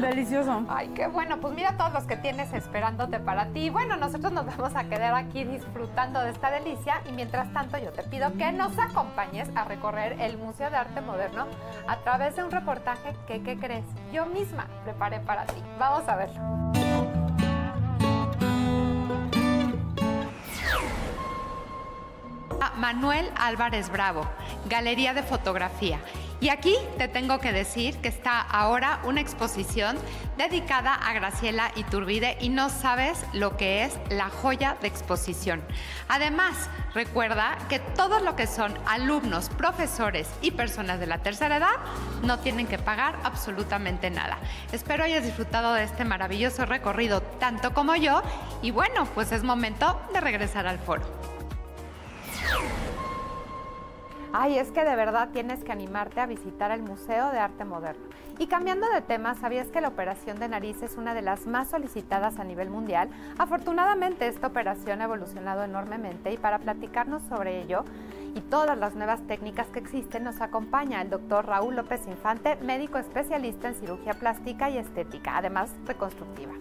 Delicioso. Ay, qué bueno. Pues mira todos los que tienes esperándote para ti. Bueno, nosotros nos vamos a quedar aquí disfrutando de esta delicia y mientras tanto yo te pido que nos acompañes a recorrer el Museo de Arte Moderno a través de un reportaje que, ¿qué crees? Yo misma preparé para ti. Vamos a verlo. A Manuel Álvarez Bravo, Galería de Fotografía. Y aquí te tengo que decir que está ahora una exposición dedicada a Graciela Iturbide y no sabes lo que es la joya de exposición. Además, recuerda que todo lo que son alumnos, profesores y personas de la tercera edad no tienen que pagar absolutamente nada. Espero hayas disfrutado de este maravilloso recorrido tanto como yo y bueno, pues es momento de regresar al foro. Ay, es que de verdad tienes que animarte a visitar el Museo de Arte Moderno. Y cambiando de tema, ¿sabías que la operación de nariz es una de las más solicitadas a nivel mundial? Afortunadamente, esta operación ha evolucionado enormemente y para platicarnos sobre ello y todas las nuevas técnicas que existen, nos acompaña el doctor Raúl López Infante, médico especialista en cirugía plástica y estética, además reconstructiva.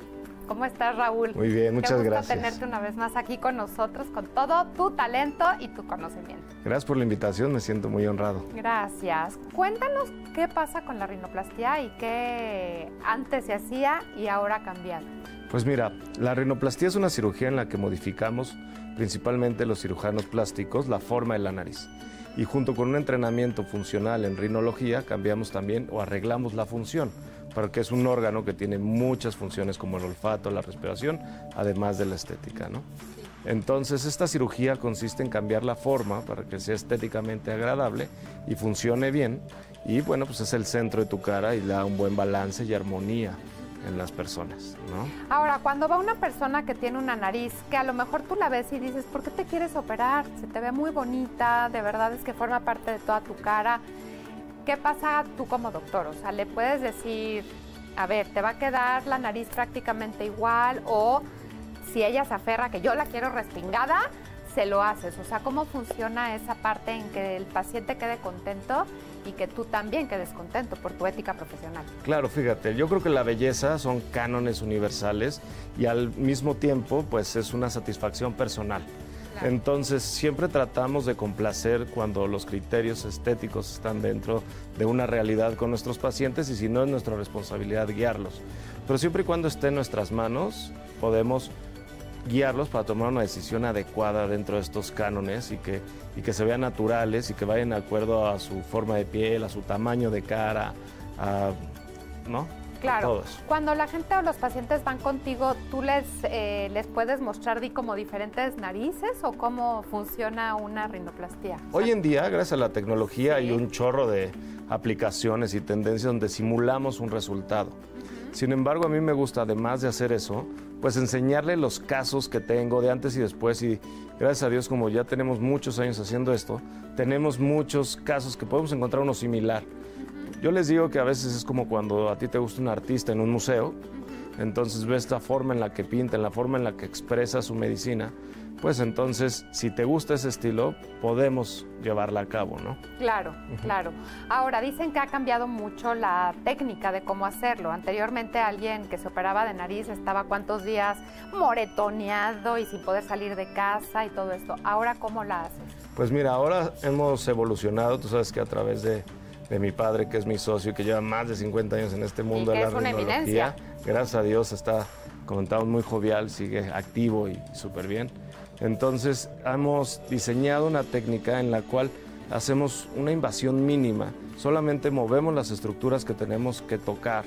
¿Cómo estás, Raúl? Muy bien, muchas gracias. Qué gusto tenerte una vez más aquí con nosotros, con todo tu talento y tu conocimiento. Gracias por la invitación, me siento muy honrado. Gracias. Cuéntanos qué pasa con la rinoplastia y qué antes se hacía y ahora ha cambiado. Pues mira, la rinoplastia es una cirugía en la que modificamos, principalmente los cirujanos plásticos, la forma de la nariz. Y junto con un entrenamiento funcional en rinología, cambiamos también o arreglamos la función, porque es un órgano que tiene muchas funciones como el olfato, la respiración, además de la estética, ¿no? Entonces, esta cirugía consiste en cambiar la forma para que sea estéticamente agradable y funcione bien. Y bueno, pues es el centro de tu cara y da un buen balance y armonía en las personas, ¿no? Ahora, cuando va una persona que tiene una nariz, que a lo mejor tú la ves y dices, ¿por qué te quieres operar? Se te ve muy bonita, de verdad es que forma parte de toda tu cara. ¿Qué pasa tú como doctor? O sea, ¿le puedes decir, a ver, te va a quedar la nariz prácticamente igual? O si ella se aferra que yo la quiero respingada, se lo haces. O sea, ¿cómo funciona esa parte en que el paciente quede contento y que tú también quedes contento por tu ética profesional? Claro, fíjate, yo creo que la belleza son cánones universales y al mismo tiempo, pues, es una satisfacción personal. Claro. Entonces, siempre tratamos de complacer cuando los criterios estéticos están dentro de una realidad con nuestros pacientes y si no, es nuestra responsabilidad guiarlos. Pero siempre y cuando esté en nuestras manos, podemos guiarlos para tomar una decisión adecuada dentro de estos cánones y que se vean naturales y que vayan de acuerdo a su forma de piel, a su tamaño de cara, ¿no? Claro. Cuando la gente o los pacientes van contigo, ¿tú les puedes mostrar como diferentes narices o cómo funciona una rinoplastia? Hoy en día, gracias a la tecnología, hay un chorro de aplicaciones y tendencias donde simulamos un resultado. Sin embargo, a mí me gusta, además de hacer eso, pues enseñarle los casos que tengo de antes y después. Y gracias a Dios, como ya tenemos muchos años haciendo esto, tenemos muchos casos que podemos encontrar uno similar. Yo les digo que a veces es como cuando a ti te gusta un artista en un museo, entonces ves la forma en la que pinta, la forma en la que expresa su medicina, pues entonces, si te gusta ese estilo, podemos llevarla a cabo, ¿no? Claro, claro. Ahora, dicen que ha cambiado mucho la técnica de cómo hacerlo. Anteriormente, alguien que se operaba de nariz estaba cuántos días moretoneado y sin poder salir de casa y todo esto. Ahora, ¿cómo la haces? Pues mira, ahora hemos evolucionado. Tú sabes que a través de mi padre, que es mi socio y que lleva más de 50 años en este mundo de la rinología, gracias a Dios está, comentamos, muy jovial, sigue activo y súper bien. Entonces, hemos diseñado una técnica en la cual hacemos una invasión mínima, solamente movemos las estructuras que tenemos que tocar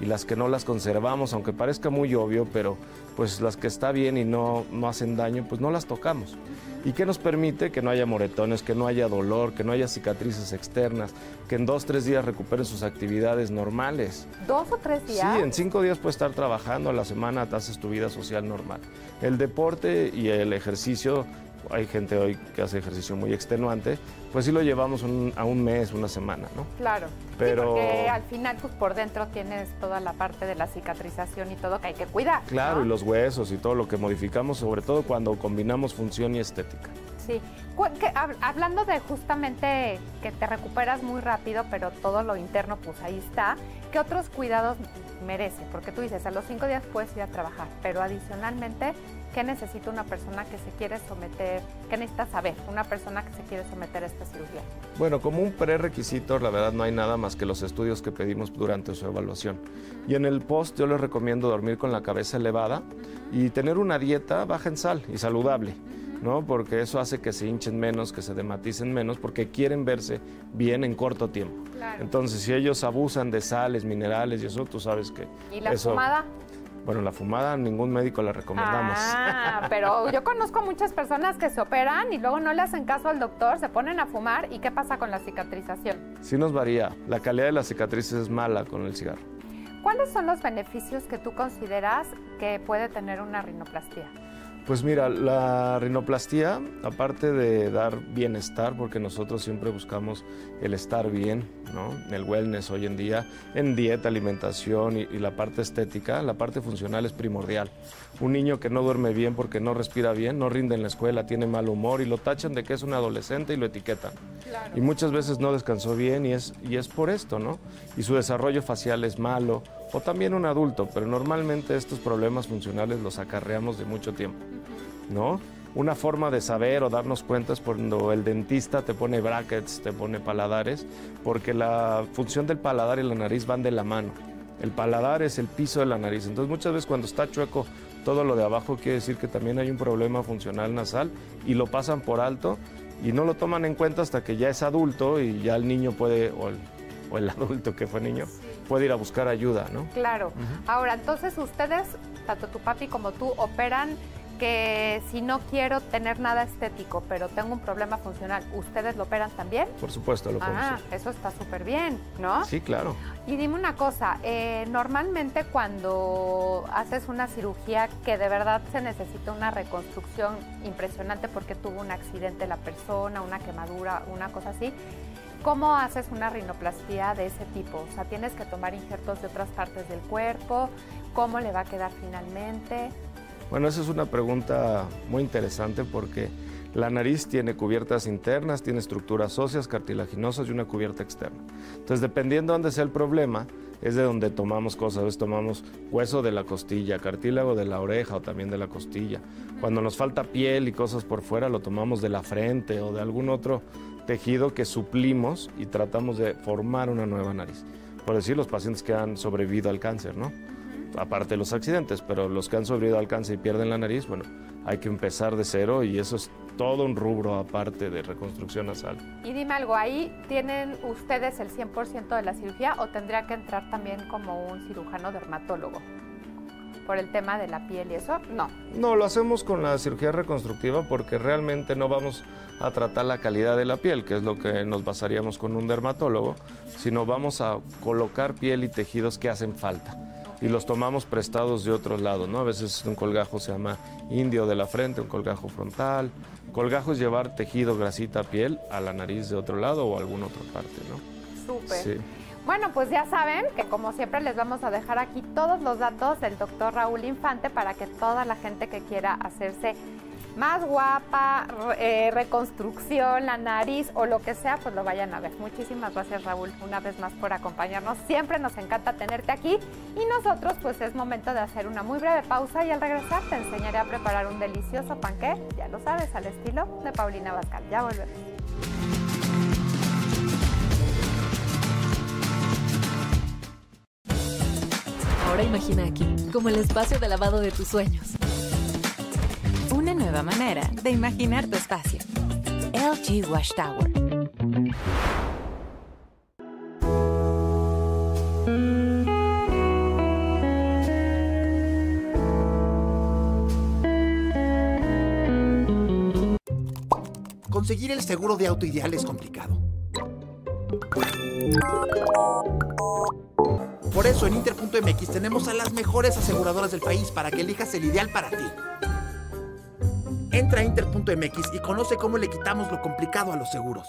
y las que no las conservamos, aunque parezca muy obvio, pero pues las que está bien y no hacen daño, pues no las tocamos. ¿Y qué nos permite? Que no haya moretones, que no haya dolor, que no haya cicatrices externas, que en 2 o 3 días recuperen sus actividades normales. ¿2 o 3 días? Sí, en 5 días puedes estar trabajando, a la semana te haces tu vida social normal. El deporte y el ejercicio, hay gente hoy que hace ejercicio muy extenuante, pues sí lo llevamos a un mes, una semana, ¿no? Claro, pero sí, porque al final pues, por dentro tienes toda la parte de la cicatrización y todo que hay que cuidar. Claro, ¿no? Y los huesos y todo lo que modificamos, sobre todo cuando combinamos función y estética. Sí, hablando de justamente que te recuperas muy rápido, pero todo lo interno pues ahí está, ¿qué otros cuidados merece? Porque tú dices, a los 5 días puedes ir a trabajar, pero adicionalmente, ¿qué necesita una persona que se quiere someter? ¿Qué necesita saber una persona que se quiere someter a esta cirugía? Bueno, como un prerequisito, la verdad no hay nada más que los estudios que pedimos durante su evaluación. Y en el post yo les recomiendo dormir con la cabeza elevada y tener una dieta baja en sal y saludable, ¿no? Porque eso hace que se hinchen menos, que se dematicen menos, porque quieren verse bien en corto tiempo. Claro. Entonces, si ellos abusan de sales, minerales y eso, tú sabes que... ¿Y la fumada? Bueno, la fumada ningún médico la recomendamos. Ah, pero yo conozco muchas personas que se operan y luego no le hacen caso al doctor, se ponen a fumar. ¿Y qué pasa con la cicatrización? Sí nos varía. La calidad de las cicatrices es mala con el cigarro. ¿Cuáles son los beneficios que tú consideras que puede tener una rinoplastia? Pues mira, la rinoplastia, aparte de dar bienestar, porque nosotros siempre buscamos el estar bien, ¿no? El wellness hoy en día, en dieta, alimentación y la parte estética, la parte funcional es primordial. Un niño que no duerme bien porque no respira bien, no rinde en la escuela, tiene mal humor y lo tachan de que es un adolescente y lo etiquetan. y muchas veces no descansó bien y es por esto, ¿no? Y su desarrollo facial es malo, o también un adulto, pero normalmente estos problemas funcionales los acarreamos de mucho tiempo, ¿no? Una forma de saber o darnos cuenta es cuando el dentista te pone brackets, te pone paladares, porque la función del paladar y la nariz van de la mano. El paladar es el piso de la nariz, entonces muchas veces cuando está chueco todo lo de abajo quiere decir que también hay un problema funcional nasal y lo pasan por alto y no lo toman en cuenta hasta que ya es adulto y ya el niño puede, o el adulto que fue niño, puede ir a buscar ayuda, ¿no? Claro. Ahora, entonces ustedes, tanto tu papi como tú, operan que si no quiero tener nada estético, pero tengo un problema funcional, ¿ustedes lo operan también? Por supuesto, lo podemos hacer. Eso está súper bien, ¿no? Sí, claro. Y dime una cosa, normalmente cuando haces una cirugía que de verdad se necesita una reconstrucción impresionante porque tuvo un accidente la persona, una quemadura, una cosa así, ¿cómo haces una rinoplastia de ese tipo? O sea, ¿tienes que tomar injertos de otras partes del cuerpo? ¿Cómo le va a quedar finalmente? Bueno, esa es una pregunta muy interesante porque la nariz tiene cubiertas internas, tiene estructuras óseas, cartilaginosas y una cubierta externa. Entonces, dependiendo de dónde sea el problema, es de donde tomamos cosas. A veces tomamos hueso de la costilla, cartílago de la oreja o también de la costilla. Cuando nos falta piel y cosas por fuera, lo tomamos de la frente o de algún otro tejido que suplimos y tratamos de formar una nueva nariz. Por decir, los pacientes que han sobrevivido al cáncer, ¿no? Aparte de los accidentes, pero los que han sobrevivido al cáncer y pierden la nariz, bueno, hay que empezar de cero y eso es todo un rubro aparte de reconstrucción nasal. Y dime algo, ¿ahí tienen ustedes el 100% de la cirugía o tendría que entrar también como un cirujano dermatólogo? Por el tema de la piel y eso, no. No, lo hacemos con la cirugía reconstructiva porque realmente no vamos a tratar la calidad de la piel, que es lo que nos basaríamos con un dermatólogo, sino vamos a colocar piel y tejidos que hacen falta. Y los tomamos prestados de otros lados, ¿no? A veces un colgajo se llama indio de la frente, un colgajo frontal. Colgajo es llevar tejido, grasita, piel a la nariz de otro lado o a alguna otra parte, ¿no? Súper. Sí. Bueno, pues ya saben que como siempre les vamos a dejar aquí todos los datos del doctor Raúl Infante para que toda la gente que quiera hacerse más guapa, reconstrucción, la nariz o lo que sea, pues lo vayan a ver. Muchísimas gracias, Raúl, una vez más por acompañarnos. Siempre nos encanta tenerte aquí y nosotros pues es momento de hacer una muy breve pausa y al regresar te enseñaré a preparar un delicioso panqué, ya lo sabes, al estilo de Paulina Abascal. Ya volvemos. Ahora imagina aquí, como el espacio de lavado de tus sueños. Una nueva manera de imaginar tu espacio. LG Wash Tower. Conseguir el seguro de auto ideal es complicado. Por eso en Inter.mx tenemos a las mejores aseguradoras del país para que elijas el ideal para ti. Entra a Inter.mx y conoce cómo le quitamos lo complicado a los seguros.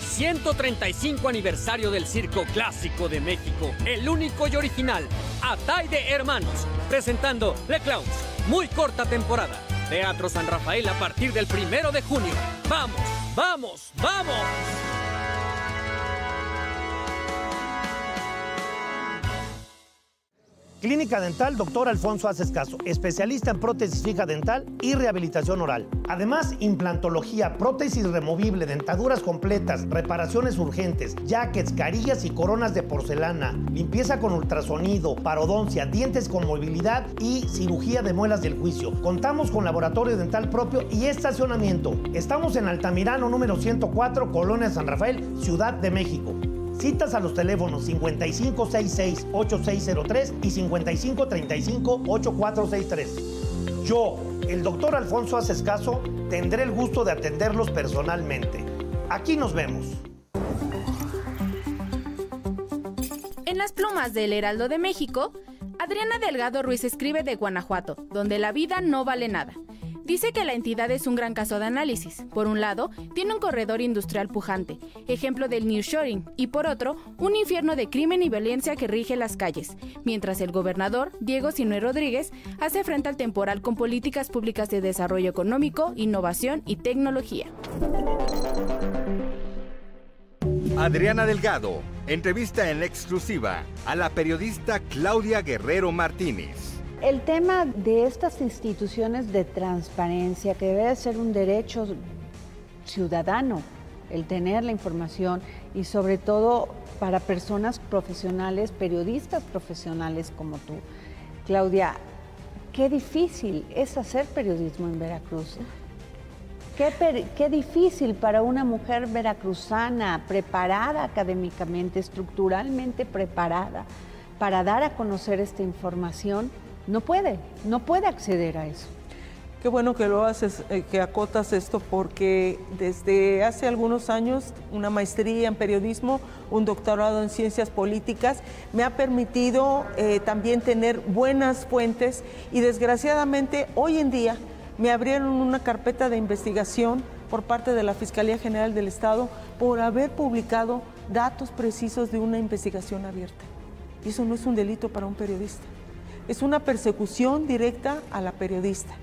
135 aniversario del Circo Clásico de México, el único y original, Atay de Hermanos, presentando Le Clowns, muy corta temporada. Teatro San Rafael a partir del 1 de junio. ¡Vamos, vamos, vamos! Clínica Dental Dr. Alfonso Acescaso, especialista en prótesis fija dental y rehabilitación oral. Además, implantología, prótesis removible, dentaduras completas, reparaciones urgentes, jackets, carillas y coronas de porcelana, limpieza con ultrasonido, parodoncia, dientes con movilidad y cirugía de muelas del juicio. Contamos con laboratorio dental propio y estacionamiento. Estamos en Altamirano, número 104, Colonia San Rafael, Ciudad de México. Citas a los teléfonos 5566-8603 y 5535-8463. Yo, el doctor Alfonso Acescaso, tendré el gusto de atenderlos personalmente. Aquí nos vemos. En las plumas del Heraldo de México, Adriana Delgado Ruiz escribe de Guanajuato, donde la vida no vale nada. Dice que la entidad es un gran caso de análisis. Por un lado, tiene un corredor industrial pujante, ejemplo del nearshoring, y por otro, un infierno de crimen y violencia que rige las calles, mientras el gobernador, Diego Sinue Rodríguez, hace frente al temporal con políticas públicas de desarrollo económico, innovación y tecnología. Adriana Delgado entrevista en exclusiva a la periodista Claudia Guerrero Martínez. El tema de estas instituciones de transparencia, que debe ser un derecho ciudadano, el tener la información, y sobre todo para personas profesionales, periodistas profesionales como tú. Claudia, qué difícil es hacer periodismo en Veracruz. Qué difícil para una mujer veracruzana, preparada académicamente, estructuralmente preparada, para dar a conocer esta información. No puede acceder a eso. Qué bueno que lo haces, que acotas esto, porque desde hace algunos años una maestría en periodismo, un doctorado en ciencias políticas, me ha permitido también tener buenas fuentes, y desgraciadamente hoy en día me abrieron una carpeta de investigación por parte de la Fiscalía General del Estado por haber publicado datos precisos de una investigación abierta. Y eso no es un delito para un periodista. Es una persecución directa a la periodista.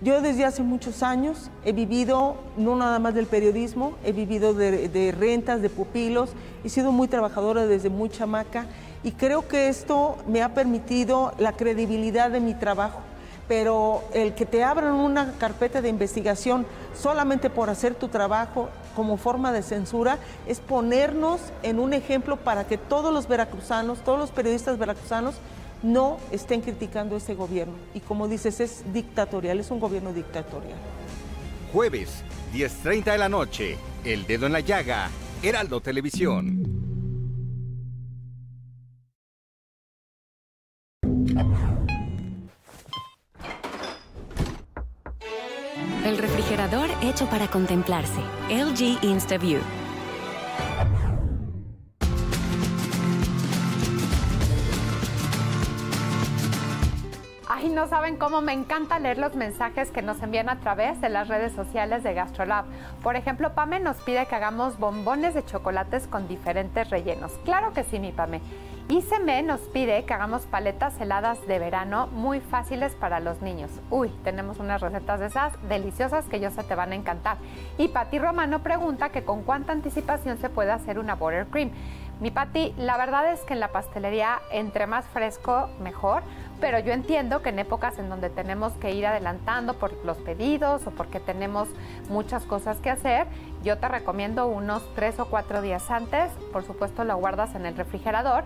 Yo desde hace muchos años he vivido, no nada más del periodismo, he vivido de rentas, de pupilos, he sido muy trabajadora desde muy chamaca, y creo que esto me ha permitido la credibilidad de mi trabajo. Pero el que te abran una carpeta de investigación solamente por hacer tu trabajo como forma de censura es ponernos en un ejemplo para que todos los veracruzanos, todos los periodistas veracruzanos, no estén criticando este gobierno. Y como dices, es dictatorial, es un gobierno dictatorial. Jueves, 10:30 de la noche, El Dedo en la Llaga, Heraldo Televisión. El refrigerador hecho para contemplarse. LG InstaView. Ay, no saben cómo me encanta leer los mensajes que nos envían a través de las redes sociales de Gastrolab. Por ejemplo, Pame nos pide que hagamos bombones de chocolates con diferentes rellenos. Claro que sí, mi Pame. Y Semé nos pide que hagamos paletas heladas de verano muy fáciles para los niños. Uy, tenemos unas recetas de esas deliciosas que yo sé te van a encantar. Y Pati Romano pregunta que con cuánta anticipación se puede hacer una buttercream. Mi Pati, la verdad es que en la pastelería entre más fresco mejor, pero yo entiendo que en épocas en donde tenemos que ir adelantando por los pedidos o porque tenemos muchas cosas que hacer, yo te recomiendo unos 3 o 4 días antes. Por supuesto la guardas en el refrigerador.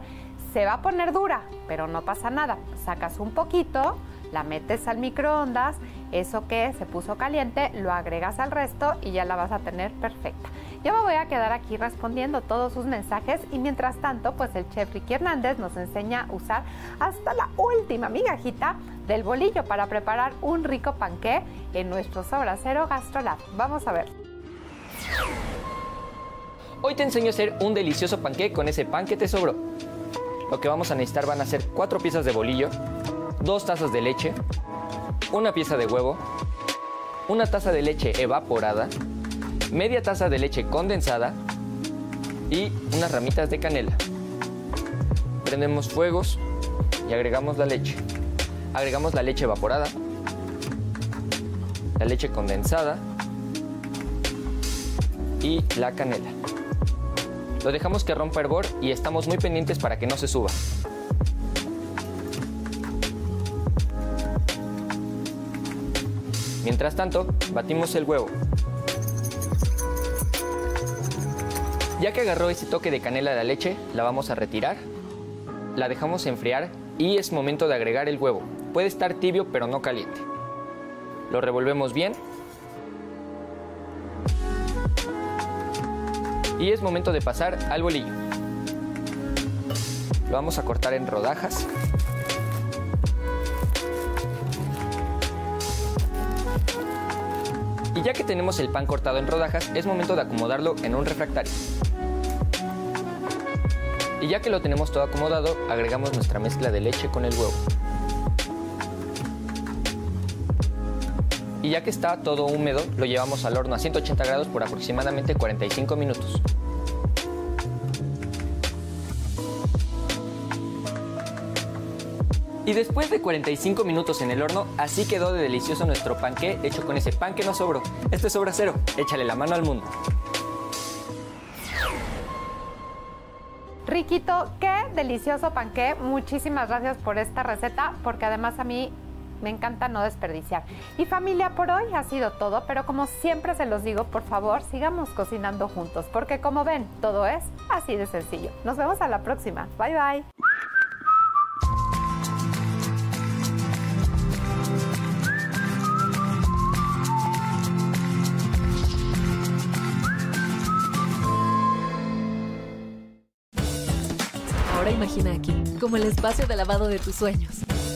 Se va a poner dura, pero no pasa nada. Sacas un poquito, la metes al microondas, eso que se puso caliente, lo agregas al resto y ya la vas a tener perfecta. Yo me voy a quedar aquí respondiendo todos sus mensajes, y mientras tanto, pues el chef Ricky Hernández nos enseña a usar hasta la última migajita del bolillo para preparar un rico panqué en nuestro sobrasero Gastrolab. Vamos a ver. Hoy te enseño a hacer un delicioso panqué con ese pan que te sobró. Lo que vamos a necesitar van a ser 4 piezas de bolillo, 2 tazas de leche, 1 pieza de huevo, 1 taza de leche evaporada, media taza de leche condensada y unas ramitas de canela. Prendemos fuegos y agregamos la leche. Agregamos la leche evaporada, la leche condensada y la canela. Lo dejamos que rompa hervor y estamos muy pendientes para que no se suba. Mientras tanto, batimos el huevo. Ya que agarró ese toque de canela a la leche, la vamos a retirar, la dejamos enfriar y es momento de agregar el huevo. Puede estar tibio pero no caliente. Lo revolvemos bien. Y es momento de pasar al bolillo. Lo vamos a cortar en rodajas. Y ya que tenemos el pan cortado en rodajas, es momento de acomodarlo en un refractario. Y ya que lo tenemos todo acomodado, agregamos nuestra mezcla de leche con el huevo. y ya que está todo húmedo, lo llevamos al horno a 180 grados por aproximadamente 45 minutos. Y después de 45 minutos en el horno, así quedó de delicioso nuestro panqué hecho con ese pan que nos sobró. Esto es Obra Cero, échale la mano al mundo. Riquito, qué delicioso panqué. Muchísimas gracias por esta receta, porque además a mí me encanta no desperdiciar. Y familia, por hoy ha sido todo, pero como siempre se los digo, por favor, sigamos cocinando juntos, porque como ven, todo es así de sencillo. Nos vemos a la próxima. Bye, bye. Imagina aquí, como el espacio de lavado de tus sueños.